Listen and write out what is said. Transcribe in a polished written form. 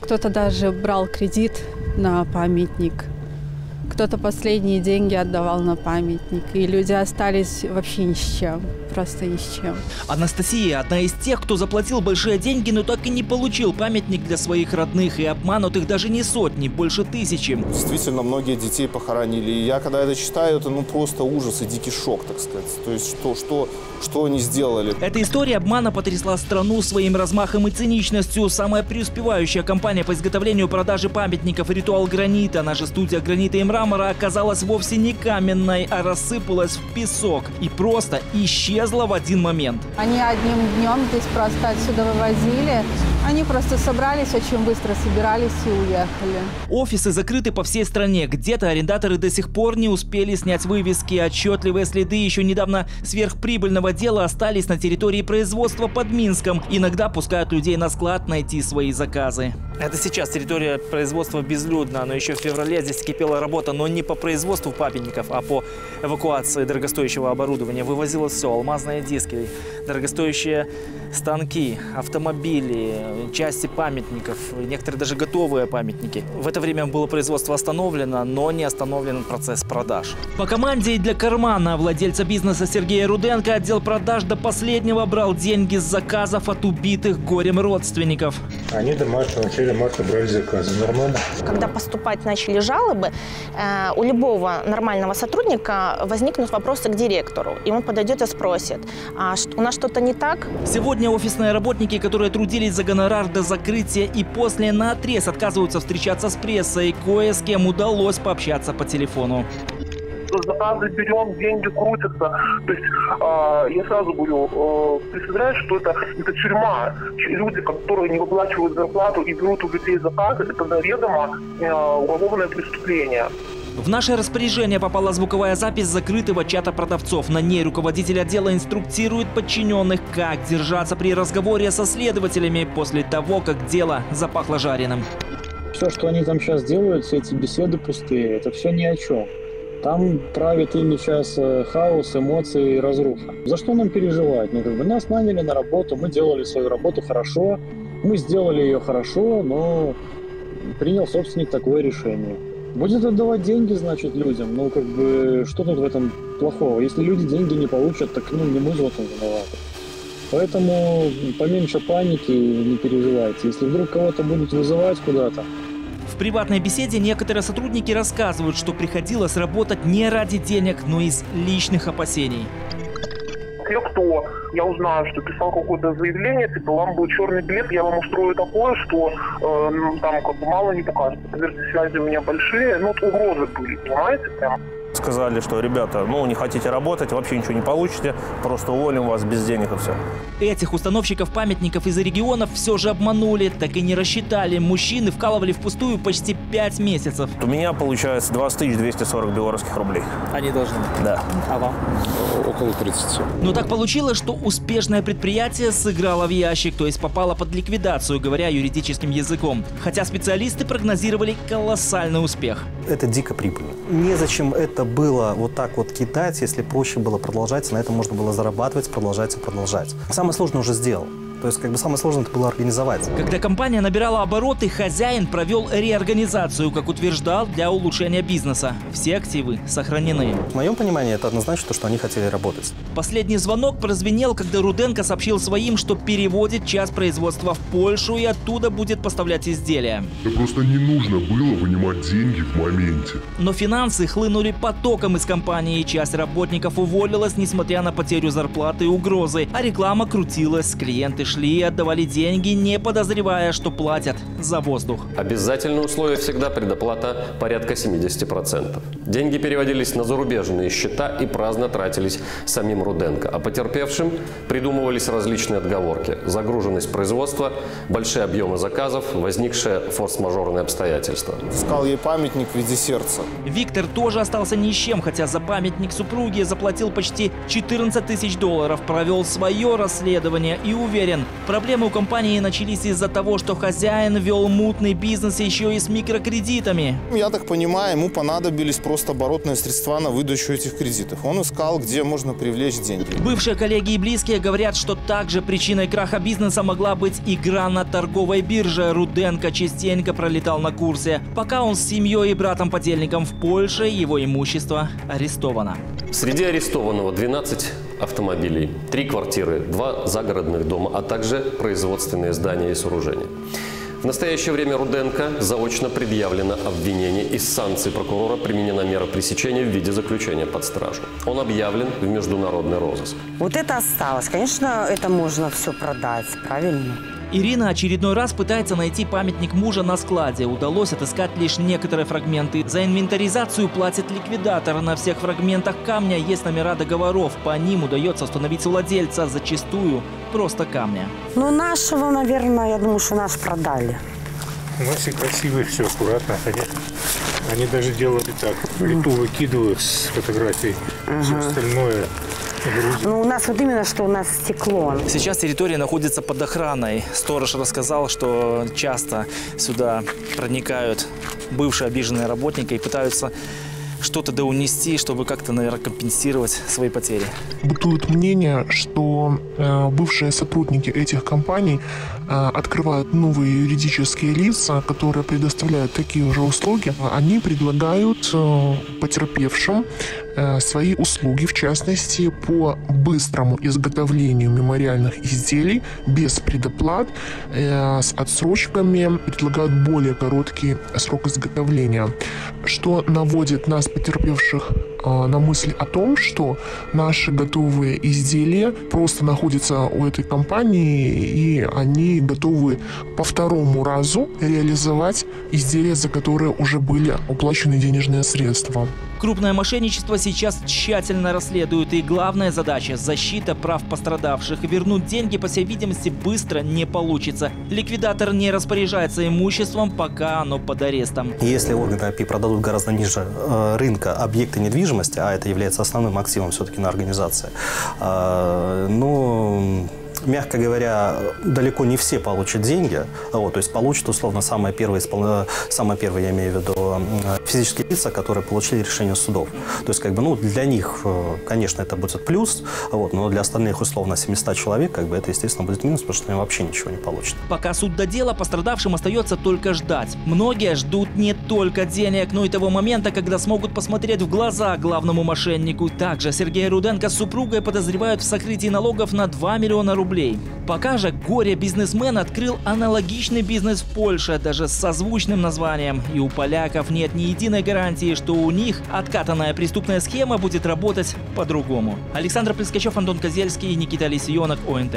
Кто-то даже брал кредит на памятник, кто-то последние деньги отдавал на памятник, и люди остались вообще ни с чем, просто ни с чем. Анастасия – одна из тех, кто заплатил большие деньги, но так и не получил памятник для своих родных, и обманутых даже не сотни, больше тысячи. Действительно, многие детей похоронили, и я, когда это читаю, это ну просто ужас и дикий шок, так сказать, то есть что они сделали. Эта история обмана потрясла страну своим размахом и циничностью. Самая преуспевающая компания по изготовлению и продаже памятников «Ритуал гранита», наша студия «Гранита и мрамора», оказалась вовсе не каменной, а рассыпалась в песок и просто исчезла в один момент. Они одним днем здесь просто отсюда вывозили. Они просто собрались, очень быстро собирались и уехали. Офисы закрыты по всей стране. Где-то арендаторы до сих пор не успели снять вывески. Отчетливые следы еще недавно сверхприбыльного дела остались на территории производства под Минском. Иногда пускают людей на склад найти свои заказы. Это сейчас территория производства безлюдна, но еще в феврале здесь кипела работа, но не по производству памятников, а по эвакуации дорогостоящего оборудования. Вывозилось все: алмазные диски, дорогостоящие станки, автомобили, части памятников, некоторые даже готовые памятники. В это время было производство остановлено, но не остановлен процесс продаж. По команде и для кармана владельца бизнеса Сергея Руденко отдел продаж до последнего брал деньги с заказов от убитых горем родственников. Они до марта брали заказы. Нормально. Когда поступать начали жалобы, у любого нормального сотрудника возникнут вопросы к директору. И он подойдет и спросит: а у нас что-то не так? Сегодня офисные работники, которые трудились за гонорар до закрытия и после, наотрез отказываются встречаться с прессой. Кое с кем удалось пообщаться по телефону. Заказы берем, деньги крутятся. То есть я сразу говорю, представляешь, что это тюрьма. Люди, которые не выплачивают зарплату и берут у людей заказы, это заведомо уголовное преступление. В наше распоряжение попала звуковая запись закрытого чата продавцов. На ней руководитель отдела инструктирует подчиненных, как держаться при разговоре со следователями после того, как дело запахло жареным. Все, что они там сейчас делают, все эти беседы пустые, это все ни о чем. Там правит ими сейчас хаос, эмоции и разруха. За что нам переживать? Ну, как бы нас наняли на работу, мы делали свою работу хорошо, мы сделали ее хорошо, но принял собственник такое решение. Будет отдавать деньги, значит, людям. Ну, как бы, что тут в этом плохого? Если люди деньги не получат, так, ну, не мы же в этом виноваты. Поэтому поменьше паники, не переживайте. Если вдруг кого-то будут вызывать куда-то. В приватной беседе некоторые сотрудники рассказывают, что приходилось работать не ради денег, но из личных опасений. Те, кто, я узнаю, что писал какое-то заявление, типа, вам был черный билет, я вам устрою такое, что там как бы мало не покажется. Поверьте, связи у меня большие, ну, вот угрозы были, понимаете, прям. Сказали, что, ребята, ну, не хотите работать, вообще ничего не получите, просто уволим вас без денег и все. Этих установщиков памятников из регионов все же обманули, так и не рассчитали. Мужчины вкалывали впустую почти 5 месяцев. У меня получается 20240 белорусских рублей. Они должны? Да. А вам? Около 30. Но так получилось, что успешное предприятие сыграло в ящик, то есть попало под ликвидацию, говоря юридическим языком. Хотя специалисты прогнозировали колоссальный успех. Это дико прибыльно. Незачем это было вот так вот кидать, если проще было продолжать, на этом можно было зарабатывать, продолжать и продолжать. Самое сложное уже сделал. То есть, как бы, самое сложное это было организовать. Когда компания набирала обороты, хозяин провел реорганизацию, как утверждал, для улучшения бизнеса. Все активы сохранены. В моем понимании, это однозначно то, что они хотели работать. Последний звонок прозвенел, когда Руденко сообщил своим, что переводит часть производства в Польшу и оттуда будет поставлять изделия. Да просто не нужно было вынимать деньги в моменте. Но финансы хлынули потоком из компании. Часть работников уволилась, несмотря на потерю зарплаты и угрозы. А реклама крутилась, клиенты шли и отдавали деньги, не подозревая, что платят за воздух. Обязательное условие всегда предоплата порядка 70%. Деньги переводились на зарубежные счета и праздно тратились самим Руденко. А потерпевшим придумывались различные отговорки. Загруженность производства, большие объемы заказов, возникшие форс-мажорные обстоятельства. Искал ей памятник в виде сердца. Виктор тоже остался ни с чем, хотя за памятник супруги заплатил почти 14 тысяч долларов, провел свое расследование и уверен, проблемы у компании начались из-за того, что хозяин вел мутный бизнес еще и с микрокредитами. Я так понимаю, ему понадобились просто просто оборотное средство на выдачу этих кредитов. Он искал, где можно привлечь деньги. Бывшие коллеги и близкие говорят, что также причиной краха бизнеса могла быть игра на торговой бирже. Руденко частенько пролетал на курсе. Пока он с семьей и братом-подельником в Польше, его имущество арестовано. Среди арестованного 12 автомобилей, 3 квартиры, 2 загородных дома, а также производственные здания и сооружения. В настоящее время Руденко заочно предъявлено обвинение, и с санкций прокурора применена мера пресечения в виде заключения под стражу. Он объявлен в международный розыск. Вот это осталось. Конечно, это можно все продать, правильно? Ирина очередной раз пытается найти памятник мужа на складе. Удалось отыскать лишь некоторые фрагменты. За инвентаризацию платит ликвидатор. На всех фрагментах камня есть номера договоров. По ним удается установить владельца. Зачастую просто камня. Ну, нашего, наверное, я думаю, что наш продали. У нас и красивые, все аккуратно. Они даже делают так. Плиту выкидывают с фотографией. Все остальное... Ну, у нас вот именно, что у нас стекло. Сейчас территория находится под охраной. Сторож рассказал, что часто сюда проникают бывшие обиженные работники и пытаются что-то доунести, чтобы как-то, наверное, компенсировать свои потери. Бытует мнение, что бывшие сотрудники этих компаний открывают новые юридические лица, которые предоставляют такие же услуги. Они предлагают потерпевшим свои услуги, в частности, по быстрому изготовлению мемориальных изделий без предоплат, с отсрочками, предлагают более короткий срок изготовления, что наводит нас, потерпевших, на мысль о том, что наши готовые изделия просто находятся у этой компании, и они готовы по второму разу реализовать изделия, за которые уже были уплачены денежные средства. Крупное мошенничество сейчас тщательно расследуют, и главная задача – защита прав пострадавших. Вернуть деньги, по всей видимости, быстро не получится. Ликвидатор не распоряжается имуществом, пока оно под арестом. Если органы ОПИ продадут гораздо ниже рынка объекты недвижимости, а это является основным активом все-таки на организации, ну... Мягко говоря, далеко не все получат деньги. Вот, то есть получат, условно, самые первые, я имею в виду, физические лица, которые получили решение судов. То есть, как бы, ну, для них, конечно, это будет плюс, вот, но для остальных, условно, 700 человек, как бы, это, естественно, будет минус, потому что они вообще ничего не получат. Пока суд до дела, пострадавшим остается только ждать. Многие ждут не только денег, но и того момента, когда смогут посмотреть в глаза главному мошеннику. Также Сергея Руденко с супругой подозревают в сокрытии налогов на 2 миллиона рублей. Пока же горе-бизнесмен открыл аналогичный бизнес в Польше, даже с созвучным названием. И у поляков нет ни единой гарантии, что у них откатанная преступная схема будет работать по-другому. Александр Плескачев, Антон Козельский и Никита Лисионок, ОНТ.